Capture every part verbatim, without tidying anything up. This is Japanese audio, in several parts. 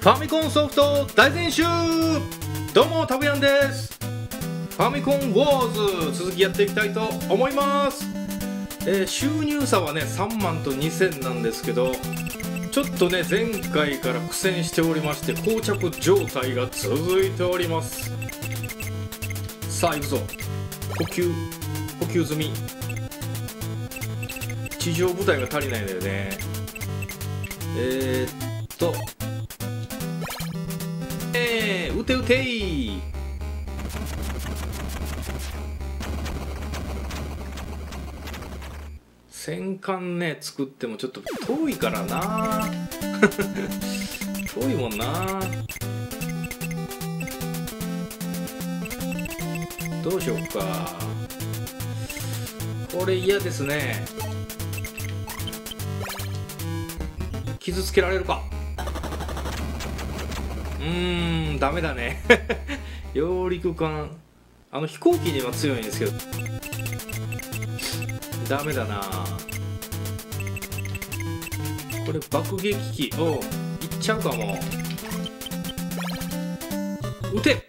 ファミコンソフト大全集。どうもたぶやんです。ファミコンウォーズ続きやっていきたいと思います。えー、収入差はねさんまんとにせんなんですけど、ちょっとね前回から苦戦しておりまして、膠着状態が続いております。さあ行くぞ。補給補給済み。地上部隊が足りないんだよね。えー、っとえー、撃て撃てい。戦艦ね作ってもちょっと遠いからな遠いもんな。どうしよっか、これ嫌ですね。傷つけられるか。うーん、ダメだね揚陸艦、あの飛行機には強いんですけどダメだな。これ爆撃機をいっちゃうかも。撃て。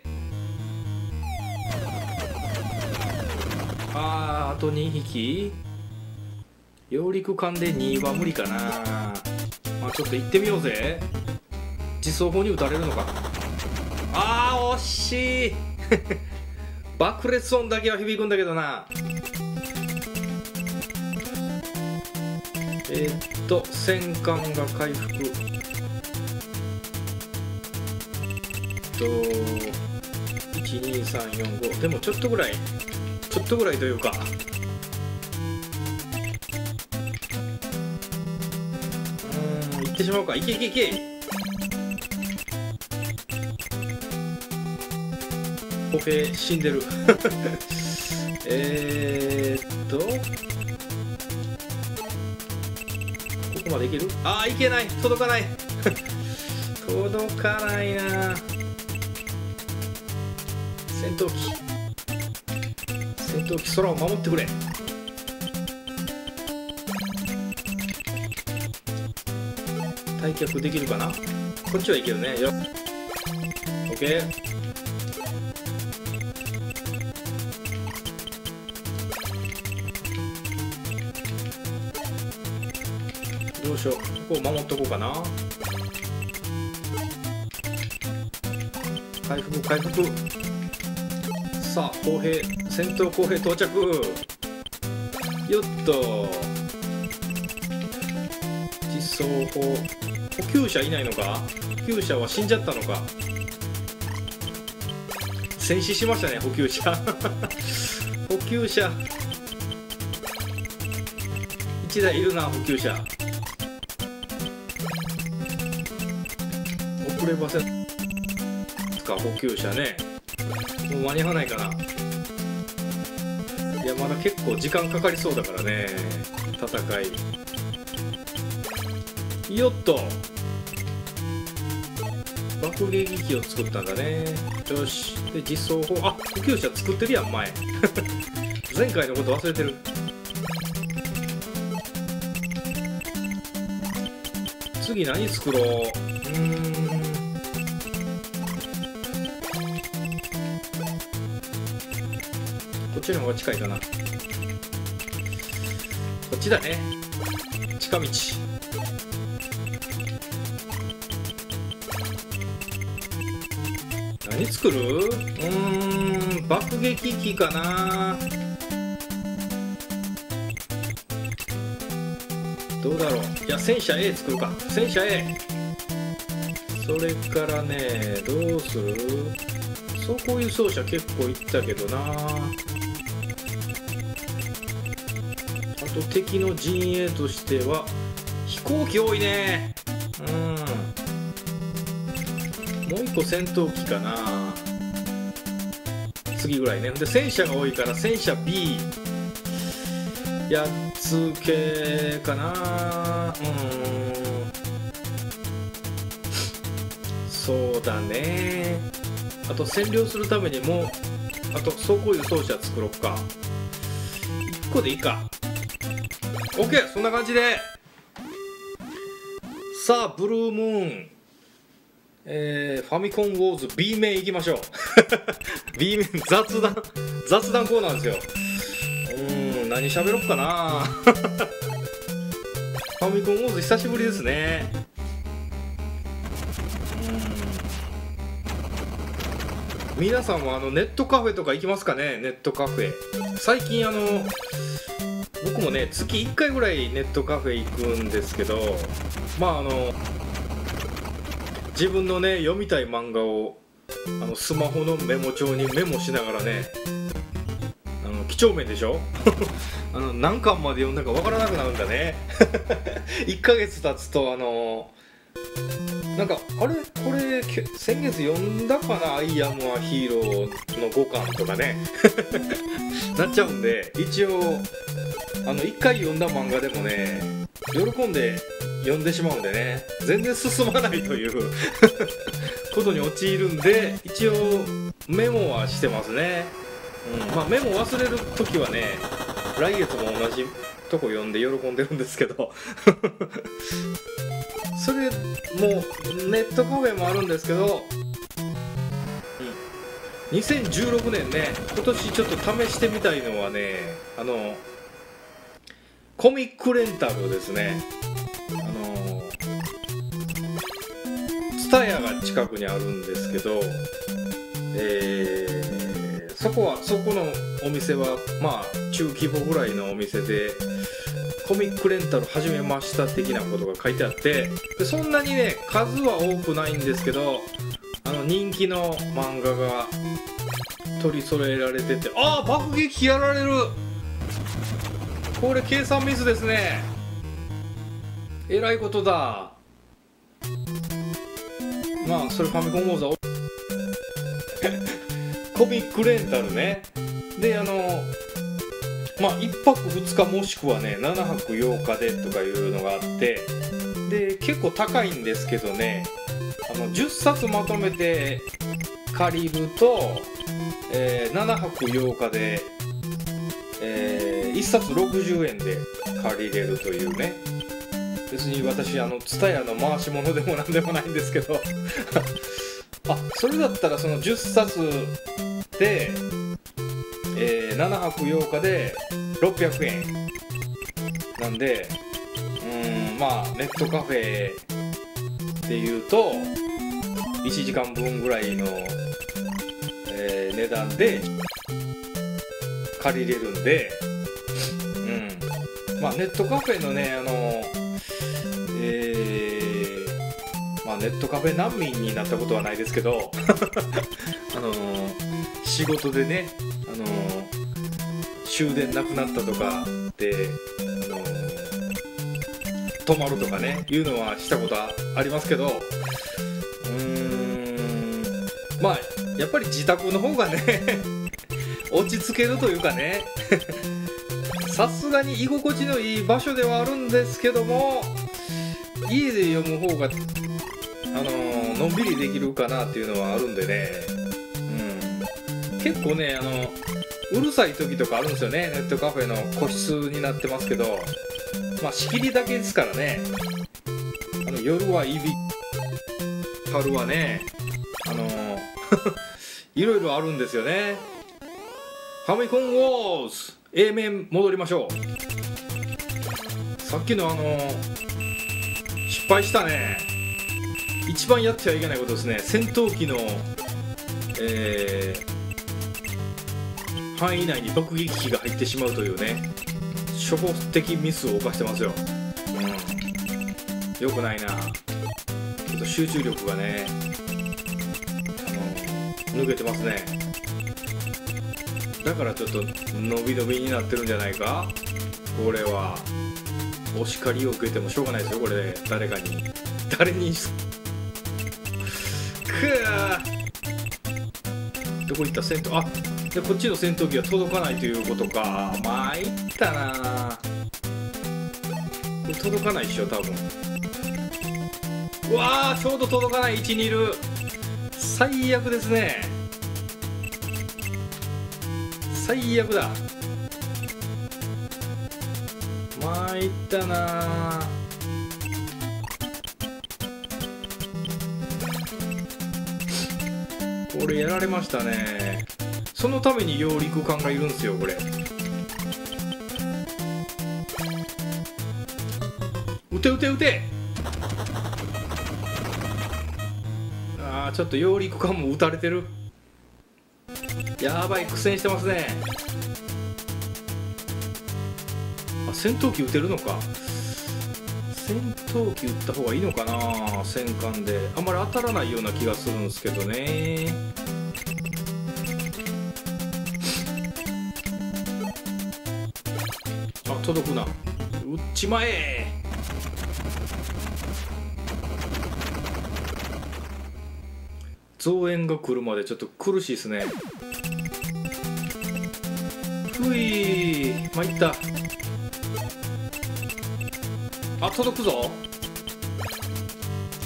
あー、あとにひき。揚陸艦でには無理かな。まあちょっと行ってみようぜ。自走砲に撃たれるのか。あー、惜しい爆裂音だけは響くんだけどな。えー、っと戦艦が回復。えっといちにさんよんごでもちょっとぐらいちょっとぐらいというか、うーん、行ってしまうか。いけいけいけ。歩兵死んでるえーっとここまでいける？ああ、いけない、届かない届かないな。戦闘機戦闘機、空を守ってくれ。退却できるかな。こっちはいけるね。よっ、 OK。どうしよう、ここを守っとこうかな。回復回復。さあ砲兵、戦闘砲兵到着。よっと実装砲。補給車いないのか。補給車は死んじゃったのか。戦死しましたね補給車補給車いちだいいるな。補給車遅ればせか。補給車ね、もう間に合わないかな。いや、まだ結構時間かかりそうだからね戦い。よっと爆撃機を作ったんだね。よし、で実装砲。あ、補給車作ってるやん前前回のこと忘れてる。次何作ろう。うーん、こっちの方が近いかな。こっちだね、近道。何作る？うーん、爆撃機かな。どうだろう。いや、戦車 A 作るか。戦車 A。 それからね、どうする？装甲輸送車結構いったけどな。あと敵の陣営としては飛行機多いね。うん、もう一個戦闘機かな、次ぐらいね。で戦車が多いから戦車 B やっつけかな。うんそうだね。あと占領するためにも、あと装甲輸送車作ろうか。いっこでいいか。OK、 そんな感じで。さあブルームーンえー、ファミコンウォーズ B 面いきましょう。B 面雑談雑談コーナーですよ。うーん、何喋ろっかな。ファミコンウォーズ久しぶりですね。皆さんもあのネットカフェとか行きますかね。ネットカフェ最近あの僕もね月いっかいぐらいネットカフェ行くんですけど、まああの自分のね読みたい漫画をあのスマホのメモ帳にメモしながらね、あの几帳面でしょ。あの何巻まで読んだか分からなくなるんだね。いっかげつ経つとあのなんかあれこれ先月読んだかな、アイアムアヒーローのごかんとかね。なっちゃうんで、一応あのいっかい読んだ漫画でもね喜んで読んでしまうんでね、全然進まないということに陥るんで、一応メモはしてますね。うん、まあメモ忘れる時はね来月も同じとこ読んで喜んでるんですけど。それもネットカフェもあるんですけど、うん、にせんじゅうろくねんね、今年ちょっと試してみたいのはね、あのコミックレンタルですね。あの TSUTAYA が近くにあるんですけど、えー、そこはそこのお店はまあ中規模ぐらいのお店で。コミックレンタル始めました的なことが書いてあって、でそんなにね数は多くないんですけど、あの人気の漫画が取り揃えられてて、ああ爆撃やられる、これ計算ミスですね、えらいことだ。まあそれファミコンウォーズはコミックレンタルね。であのまあいっぱくふつかもしくはねななはくようかでとかいうのがあって、で結構高いんですけどね、あのじゅっさつまとめて借りると、えー、ななはくようかで、えー、いっさつろくじゅうえんで借りれるというね。別に私あのTSUTAYAの回し物でもなんでもないんですけど。あ、それだったらそのじゅっさつでえー、ななはくようかでろっぴゃくえんなんで、うーん、まあネットカフェっていうといちじかんぶんぐらいの、えー、値段で借りれるんで、うん、まあネットカフェのねあの、えーまあ、ネットカフェ難民になったことはないですけど、あのー、仕事でねあの終電なくなったとかで、あの泊まるとかねいうのはしたことはありますけど、うーん、まあやっぱり自宅の方がね落ち着けるというかね、さすがに居心地のいい場所ではあるんですけども、家で読む方があののんびりできるかなっていうのはあるんでね。結構ねあのうるさい時とかあるんですよね。ネットカフェの個室になってますけど、まあ仕切りだけですからね、あの夜はいび春はねあのいろいろあるんですよね。ファミコンウォーズ A 面戻りましょう。さっきのあの失敗したね、一番やってはいけないことですね。戦闘機のえー範囲内に爆撃機が入ってしまうというね初歩的ミスを犯してますよ。うん、よくないな。ちょっと集中力がねあの抜けてますね。だからちょっと伸び伸びになってるんじゃないか。これはお叱りを受けてもしょうがないですよ。これ誰かに誰にくどこ行った戦闘、あでこっちの戦闘機は届かないということか。まあいったな、これ届かないっしょ多分。うわーちょうど届かない位置にいる、最悪ですね、最悪だ。まあいったな、これやられましたね。そのために揚陸艦がいるんですよこれ。撃て撃て撃て。ああちょっと揚陸艦も撃たれてる。やばい、苦戦してますね。あ、戦闘機撃てるのか。戦闘機撃った方がいいのかな、戦艦で。あんまり当たらないような気がするんですけどね。あ、届くな。撃っちまえ。増援が来るまでちょっと苦しいですね。ふいー、まいった。あ、届くぞ。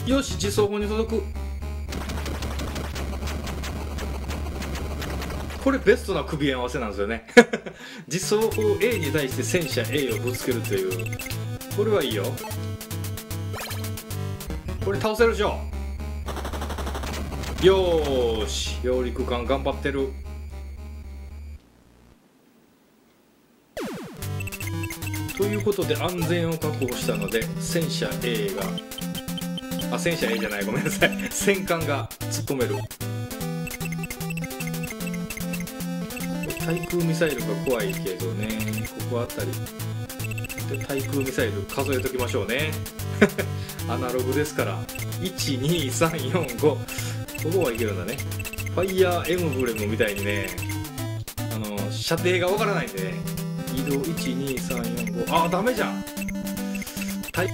よし、自走砲に届く。これベストな組み合わせなんですよね自走砲 A に対して戦車 A をぶつけるという、これはいいよ。これ倒せるでしょ。よーし、揚陸艦頑張ってる。ということで安全を確保したので戦車 A が、あ、戦車 A じゃない、ごめんなさい戦艦が突っ込める。対空ミサイルが怖いけどね、ここあたりで対空ミサイル数えときましょうねアナログですからいちにさんよんご、ここはいけるんだね。ファイヤーエムブレムみたいにね、あの射程がわからないんでね。移動いちにさんよんご、あーダメじゃん。対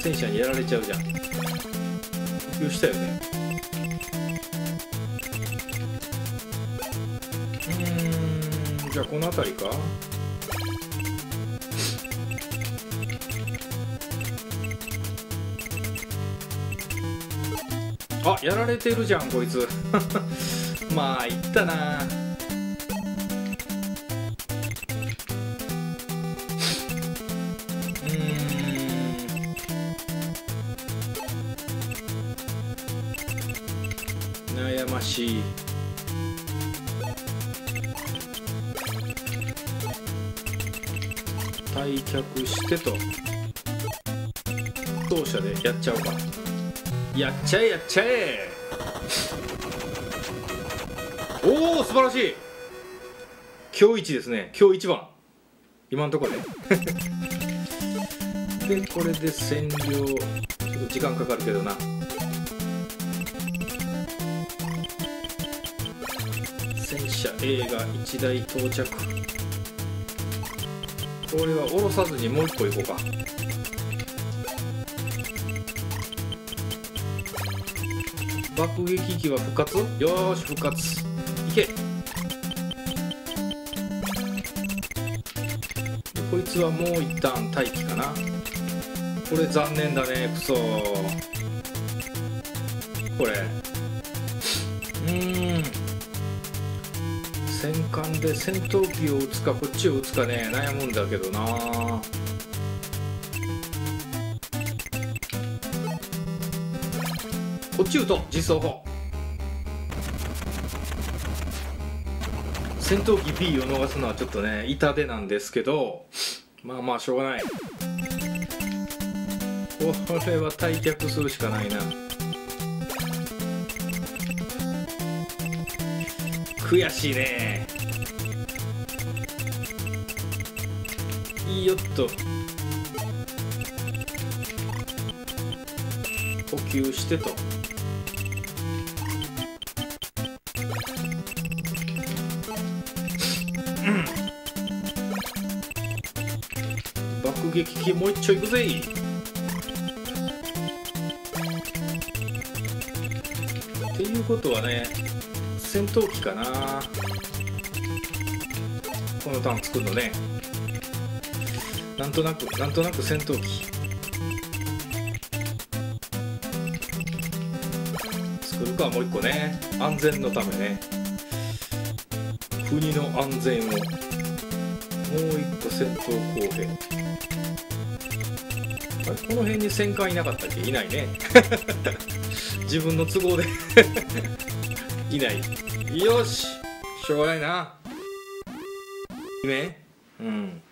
戦車にやられちゃうじゃん。補給したよね。うん、じゃあこの辺りか。あ、やられてるじゃんこいつまあいったな。悩ましい。退却してと当社でやっちゃおうか。やっちゃえやっちゃえおお素晴らしい。今日一ですね、今日一番今のところでで、これで占領。ちょっと時間かかるけどな。戦車 A がいちだい到着。これは降ろさずにもう一個行こうか。爆撃機は復活。よーし復活、いけ。こいつはもう一旦待機かな。これ残念だね、クソ。これうーん、戦艦で戦闘機を撃つかこっちを撃つかね、悩むんだけどな。こっち撃とう、実装砲。戦闘機 B を逃すのはちょっとね痛手なんですけど、まあまあしょうがない。これは退却するしかないな。悔しいね。いいよっと。補給してと。爆撃機もう一丁いくぜ。っていうことはね、戦闘機かな、このターン作るのね。なんとなくなんとなく戦闘機作るか、もう一個ね、安全のためね、国の安全を。もう一個戦闘工兵。あれ、この辺に戦艦いなかったっけ。いないね自分の都合でいない。よし、しょうがないな。ね、うん、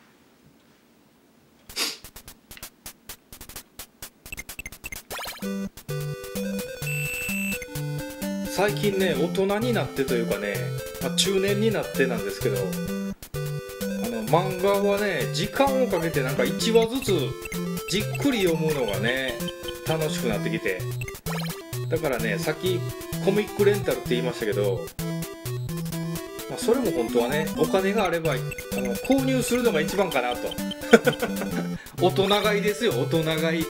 最近ね、大人になってというかね、まあ、中年になってなんですけど、あの漫画はね、時間をかけてなんかいちわずつじっくり読むのがね楽しくなってきて、だからね、さっきコミックレンタルって言いましたけど、まあ、それも本当はね、お金があればあの購入するのが一番かなと大人買いですよ、大人買い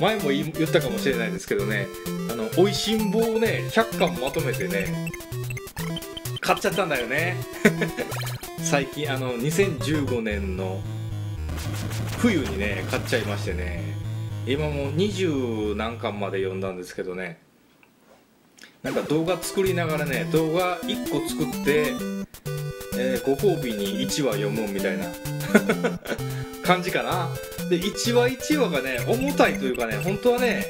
前も言ったかもしれないですけどね、あの美味しん坊をねひゃっかんまとめてね買っちゃったんだよね最近あのにせんじゅうごねんの冬にね買っちゃいましてね、今もうにじゅうなんかんまで読んだんですけどね、なんか動画作りながらね、動画いっこ作って、えー、ご褒美にいちわ読むみたいな感じかな。でいちわいちわがね重たいというかね、本当はね、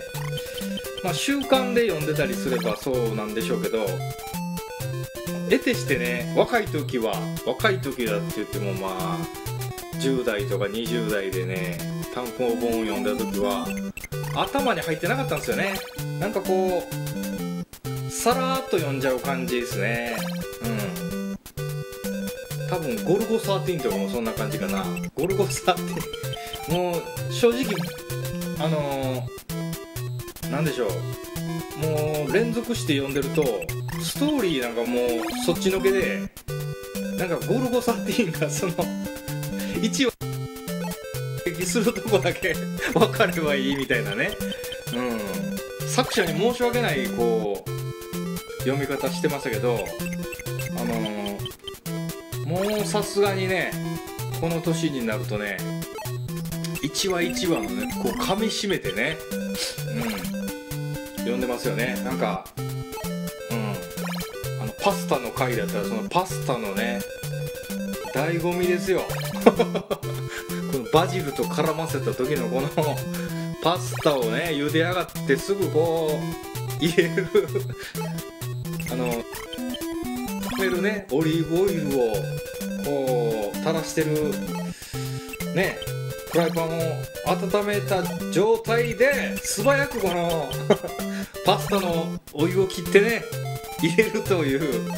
まあ、習慣で読んでたりすればそうなんでしょうけど、得てしてね、若い時は若い時だって言ってもまあじゅうだいとかにじゅうだいでね単行本を読んだ時は頭に入ってなかったんですよね。なんかこうさらーっと読んじゃう感じですね。うん、多分ゴルゴじゅうさんとかもそんな感じかな。ゴルゴじゅうさんもう正直あのー、なんでしょう、もう連続して読んでるとストーリーなんかもうそっちのけで、なんか「ゴルゴじゅうさん」がその一応攻撃するとこだけ分かればいいみたいなね、うん、作者に申し訳ないこう読み方してましたけど、あのー、もうさすがにねこの年になるとねいちわいちわのねこう噛みしめてね、うん、読んでますよね。なんか、うん、あのパスタの回だったらそのパスタのね醍醐味ですよこのバジルと絡ませた時のこのパスタをね茹で上がってすぐこう入れるあの入れるねオリーブオイルをこう垂らしてるねフライパンを温めた状態で素早くこのパスタのお湯を切ってね入れるという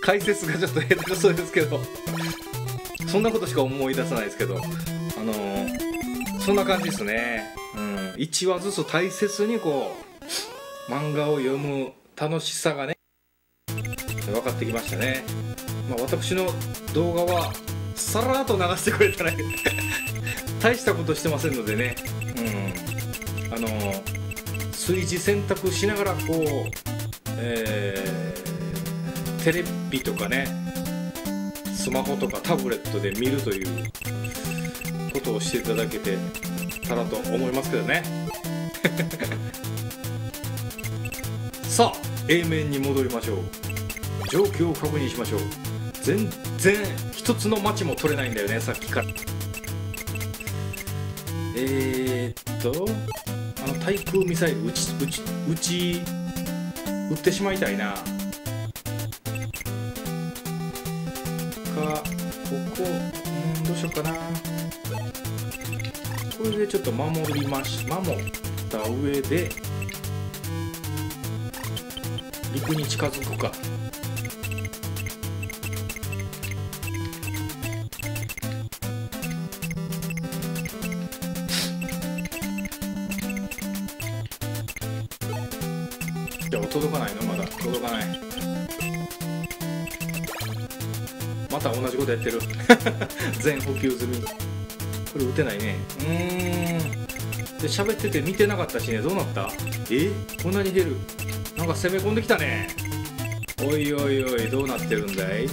解説がちょっと下手くそですけど、そんなことしか思い出さないですけど、あのー、そんな感じですね、うん、いちわずつ大切にこう漫画を読む楽しさがね分かってきましたね。まあ、私の動画はさらっと流してくれたら大したことしてませんのでね、うん、あの炊事洗濯しながらこう、えー、テレビとかねスマホとかタブレットで見るということをしていただけてたらと思いますけどねさあ A 面に戻りましょう。状況を確認しましょう。全然一つの町も取れないんだよね、さっきから。えー、っとあの対空ミサイル撃ち撃ち撃ち撃ってしまいたいな。かここ、うん、どうしようかな。これでちょっと守りまし守った上で陸に近づくか。届かないの、まだ届かない。また同じことやってる全補給済み。これ打てないね。うーん、で喋ってて見てなかったしね。どうなった？え、こんなに減る。なんか攻め込んできたね。おいおいおい、どうなってるんだい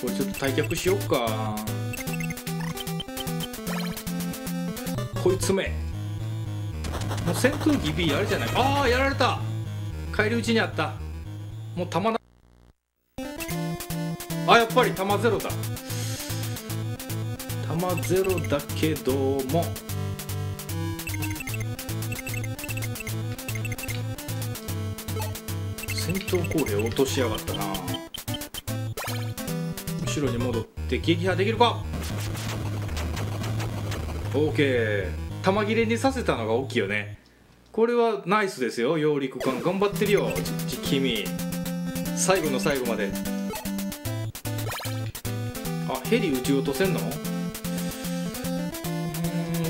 これちょっと退却しよっか。こいつめもう戦闘機 B あれじゃない。ああ、やられた。返り討ちにあった。もう弾な、あ、やっぱり弾ゼロだ。弾ゼロだけども長攻兵落としやがったな。後ろに戻って撃破できるか。 OK、 弾切れにさせたのが大きいよね。これはナイスですよ、揚陸艦頑張ってるよ君、最後の最後まで。あ、ヘリ撃ち落とせんの？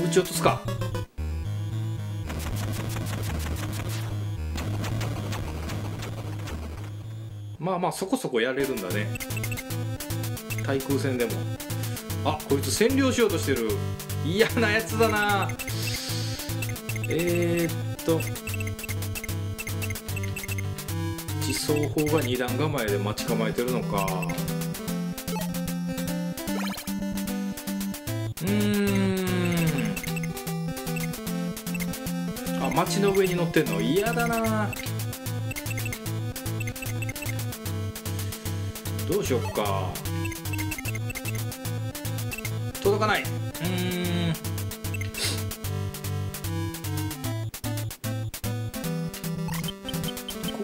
うん、撃ち落とすか。まあまあそこそこやれるんだね、対空戦でも。あ、こいつ占領しようとしてる。嫌なやつだな。えー、っと自走砲がに段構えで待ち構えてるのか。うーん、あ、町の上に乗ってんの嫌だな。どうしよっか、届かない。うーん、こ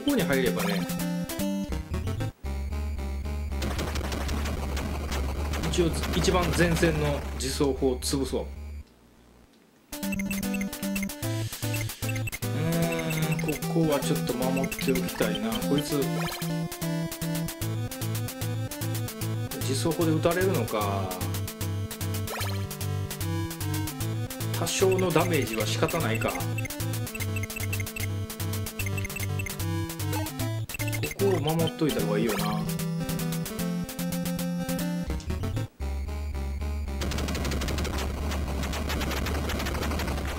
こに入ればね、一応一番前線の自走砲を潰そう。うーん、ここはちょっと守っておきたいな。こいつ自走砲で撃たれるのか。多少のダメージは仕方ないか。ここを守っといた方がいいよな。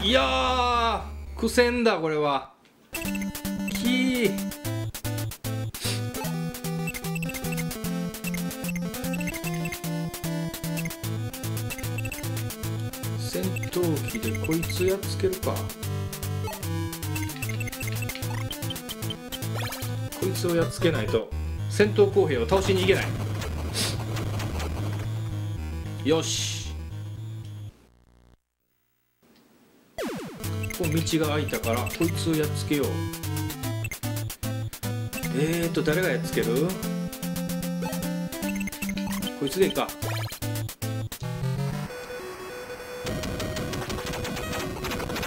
いやー、苦戦だこれは。きー、でこいつやっつけるか。こいつをやっつけないと戦闘工兵を倒しにいけない。よし、ここ道が開いたからこいつをやっつけよう。えーと誰がやっつける？こいつでいいか。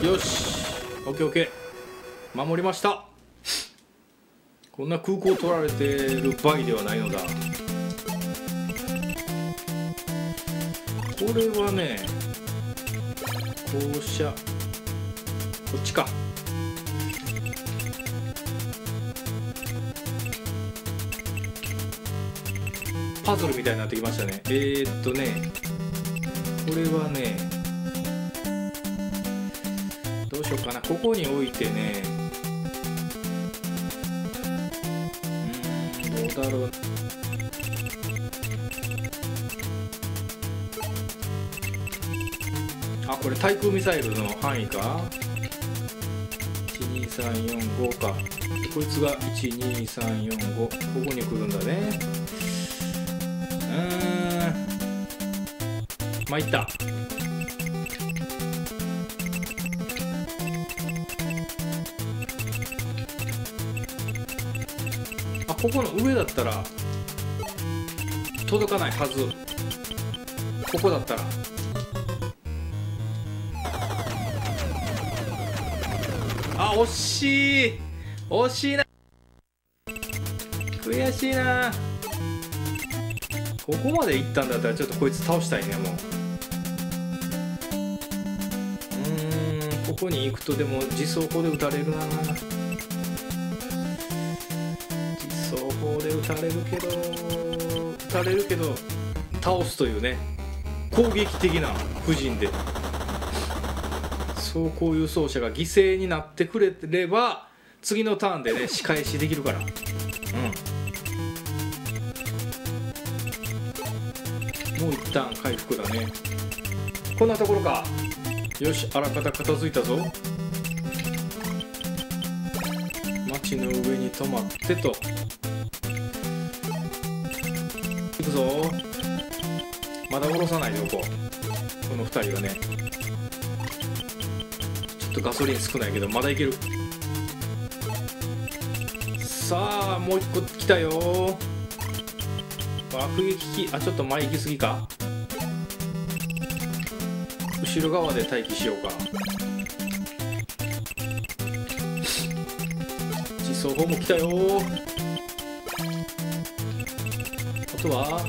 よし、オッケーオッケー、守りました。こんな空港取られてる場合ではないのだ。これはね、降車、こっちか。パズルみたいになってきましたね。えー、っとね、これはね、どうしようかな、ここに置いてね、うん、どうだろう。あ、これ対空ミサイルの範囲か。いちにさんよんごか。こいつがいちにさんよんご、ここに来るんだね。うーん、まいった。ここの上だったら届かないはず。ここだったらあ、惜しい、惜しいな、悔しいな。ここまで行ったんだったらちょっとこいつ倒したいね。もう、うん、ここに行くとでも自走砲で撃たれるな。打たれるけど、打たれるけど倒すというね、攻撃的な布陣で、そう、こういう奏者が犠牲になってくれれば次のターンでね仕返しできるから。うん、もう一旦回復だね。こんなところか。よし、あらかた片付いたぞ。町の上に止まってと。行くぞ、まだ下ろさないでおこう。このふたりはね、ちょっとガソリン少ないけどまだいける。さあもう一個来たよ。爆撃機、あちょっと前行き過ぎか。後ろ側で待機しようか。自走砲も来たよ。あとは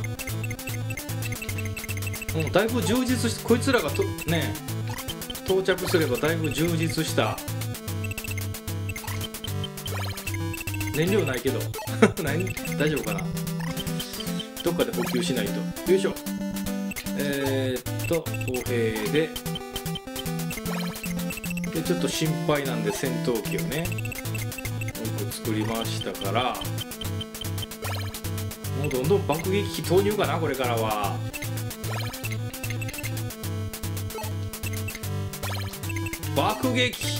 もうだいぶ充実してこいつらがとね到着すればだいぶ充実した。燃料ないけど何大丈夫かな。どっかで補給しないと。よいしょ。えー、っと歩兵ででちょっと心配なんで戦闘機をねよく作りましたから、もうどんどん爆撃機投入かなこれからは。爆撃機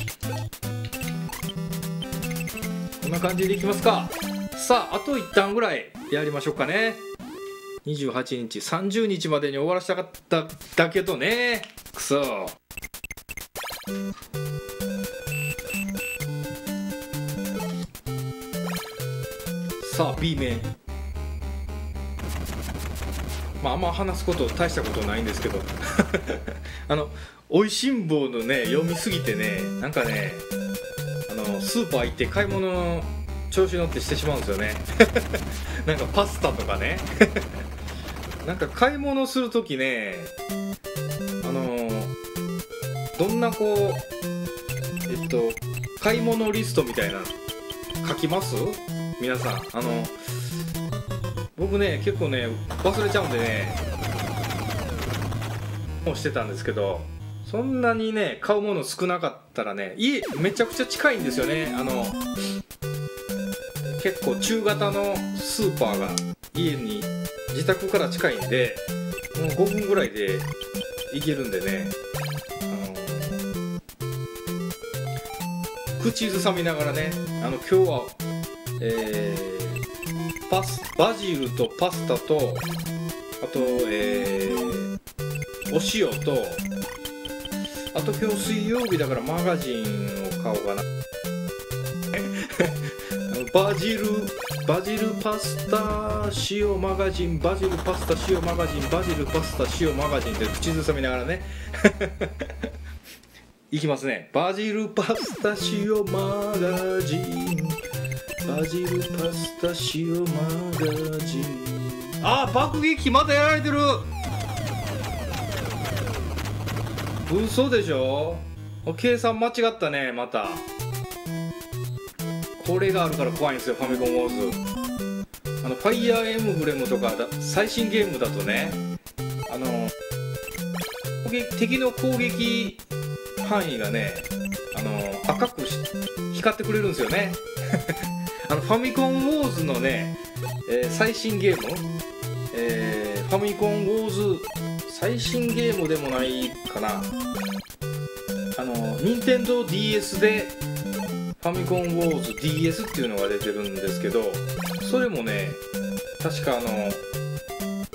こんな感じでいきますか。さああといちターンぐらいやりましょうかね。にじゅうはちにちさんじゅうにちまでに終わらせたかっただけどね、くそ。さあ B 面、まああんま話すこと大したことないんですけどあのおいしん坊のね読みすぎてね、なんかねスーパー行って買い物の調子乗ってしてしまうんですよねなんかパスタとかねなんか買い物する時ね、あのー、どんなこうえっと買い物リストみたいな書きます皆さん。あの僕ね結構ね忘れちゃうんでねもうしてたんですけど、そんなにね買うもの少なかったらね、家めちゃくちゃ近いんですよね。あの結構中型のスーパーが家に自宅から近いんでもうごふんぐらいで行けるんでね、あの口ずさみながらね、あの今日は、えー、パスバジルとパスタとあと、えー、お塩とあと今日水曜日だからマガジンを買おうかなバジルバジルパスタ塩マガジン、バジルパスタ塩マガジン、バジルパスタ塩マガジンって口ずさみながらねいきますね。バジルパスタ塩マガジン、バジルパスタ塩マガジン。あー爆撃機またやられてる、嘘でしょ。計算間違ったね。またこれがあるから怖いんですよファミコンウォーズ。あのファイヤーエムブレムとかだ最新ゲームだとね、あの敵の攻撃範囲がねあの赤く光ってくれるんですよねあのファミコンウォーズのね、えー、最新ゲーム、えー、ファミコンウォーズ最新ゲームでもないかな、あの ニンテンドーディーエス でファミコンウォーズ ディーエス っていうのが出てるんですけど、それもね確かあの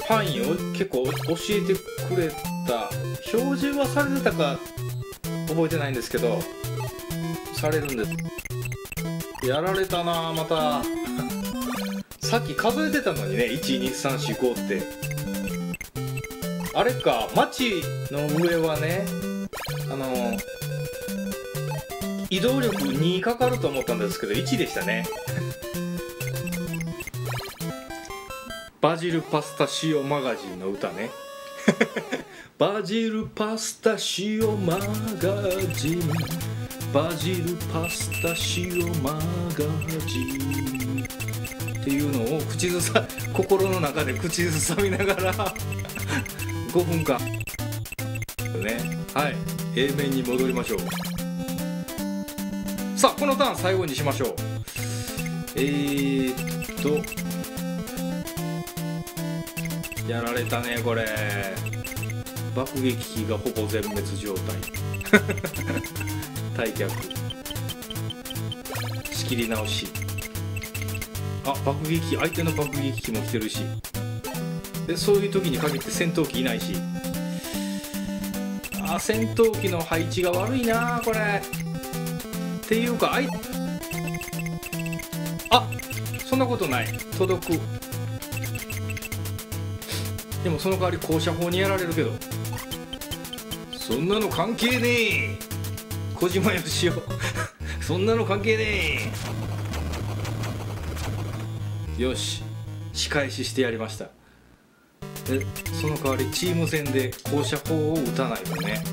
範囲を結構教えてくれた、表示はされてたか覚えてないんですけどされるんです。やられたなまたさっき数えてたのにねいちにさんしごって。あれか、街の上はねあのー、移動力にかかると思ったんですけどいちでしたねバジルパスタ塩マガジンの歌ねバジルパスタ塩マガジン、バジルパスタ塩マガジンっていうのを口ずさ心の中で口ずさみながらごふんかんね。はい A 面に戻りましょう。さあこのターン最後にしましょう。えー、っとやられたねこれ、爆撃機がほぼ全滅状態退却仕切り直し。あ爆撃機、相手の爆撃機も来てるしで、そういう時に限って戦闘機いないし、あ戦闘機の配置が悪いなこれっていうか、あいあそんなことない、届く。でもその代わり高射砲にやられるけど、そんなの関係ねえ、小島よしおそんなの関係ねえ。よし、仕返ししてやりました。でその代わりチーム戦で高射砲を撃たないよね。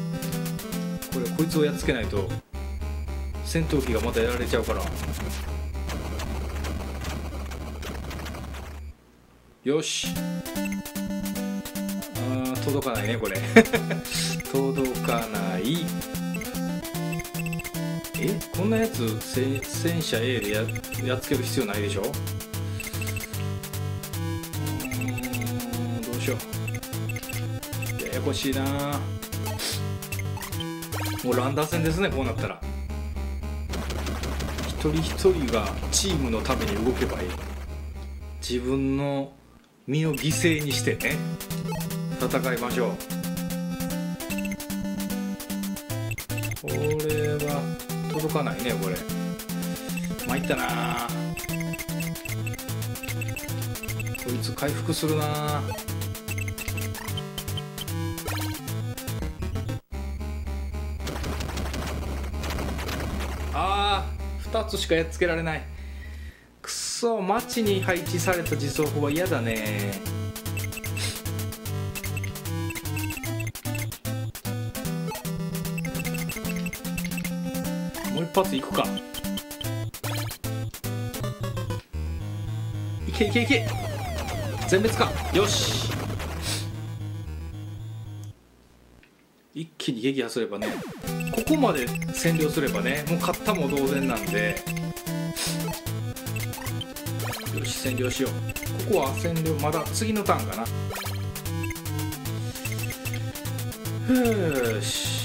これこいつをやっつけないと戦闘機がまたやられちゃうから。よし、あー届かないねこれ届かない。えこんなやつ戦車 A で や, やっつける必要ないでしょ。うんどうしよう、ややこしいな。もうランダー戦ですねこうなったら。一人一人がチームのために動けばいい。自分の身を犠牲にしてね戦いましょう。これは届かないねこれ、参ったな。こいつ回復するな。あーふたつしかやっつけられない。くそ、街に配置された自走砲は嫌だね。もう一発いくか、いけいけいけ、全滅か。よし一気に撃破すればね、ここまで占領すればね、もう勝ったも同然なんで。よし占領しよう。ここは占領、まだ次のターンかな。よし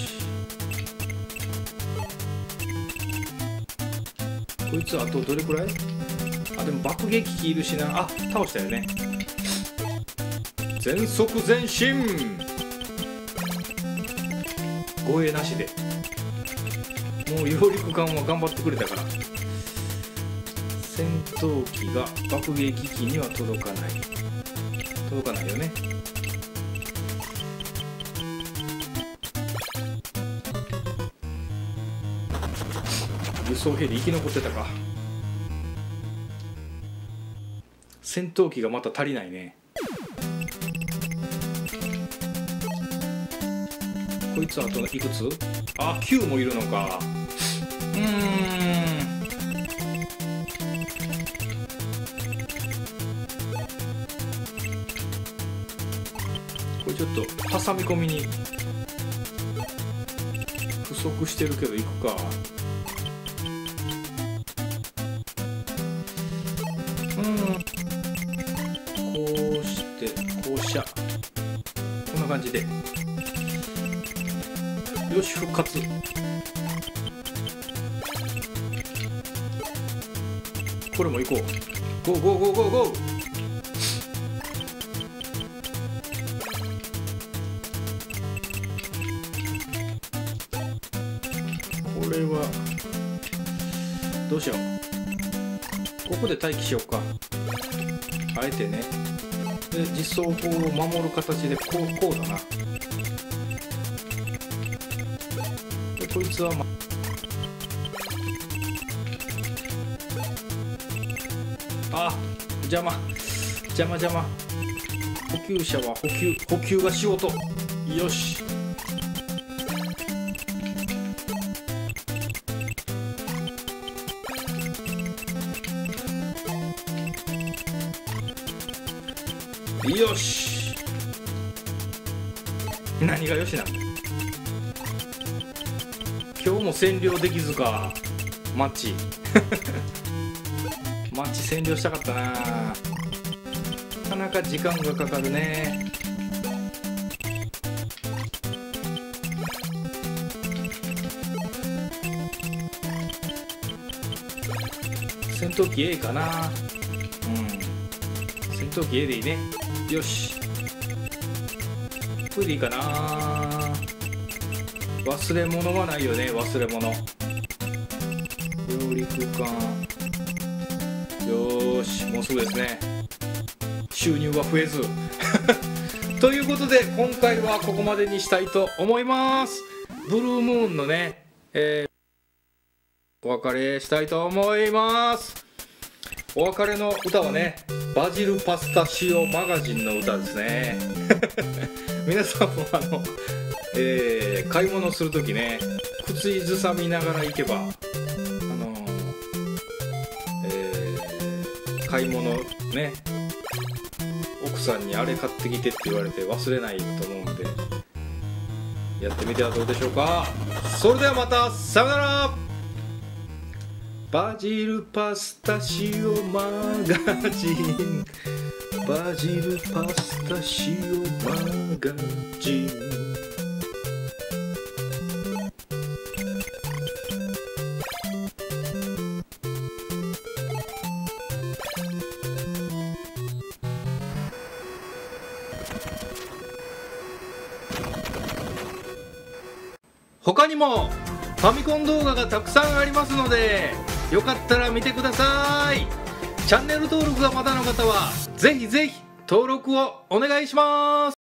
こいつあとどれくらい、あでも爆撃機いるしな。あ倒したよね。全速前進、護衛なしで。もう揚陸艦は頑張ってくれたから。戦闘機が爆撃機には届かない、届かないよね。輸送ヘリ生き残ってたか。戦闘機がまた足りないね。こいつはあといくつ？あ、きゅうもいるのか。うーん。これちょっと挟み込みに不足してるけど行くか。うーん。こうして降車。こんな感じで。よし復活。これも行こう。ゴーゴーゴーゴーゴー。これはどうしよう。ここで待機しようか、あえてね。で実装砲を守る形でこうこうだな。こいつは、ま、あ邪魔邪魔邪魔。補給車は補給補給がしようと。よしよし、何がよしなの。今日も占領できずか、街街占領したかったな。なかなか時間がかかるね。戦闘機 A かな。うん戦闘機 A でいいね。よしこれでいいかな。忘れ物はないよね、忘れ物。揚陸艦。ーし、もうすぐですね、収入は増えずということで今回はここまでにしたいと思います。ブルームーンのね、えー、お別れしたいと思います。お別れの歌はね、バジルパスタ塩マガジンの歌ですね皆さんもあの、えー、買い物するときね、口ずさみながら行けば、あのーえー、買い物ね、奥さんにあれ買ってきてって言われて忘れないと思うんで、やってみてはどうでしょうか。それではまた、さよなら。バジルパスタ塩マガジン、バジルパスタ塩マガジン。他にもファミコン動画がたくさんありますので、よかったら見てください。チャンネル登録がまだの方はぜひぜひ登録をお願いします。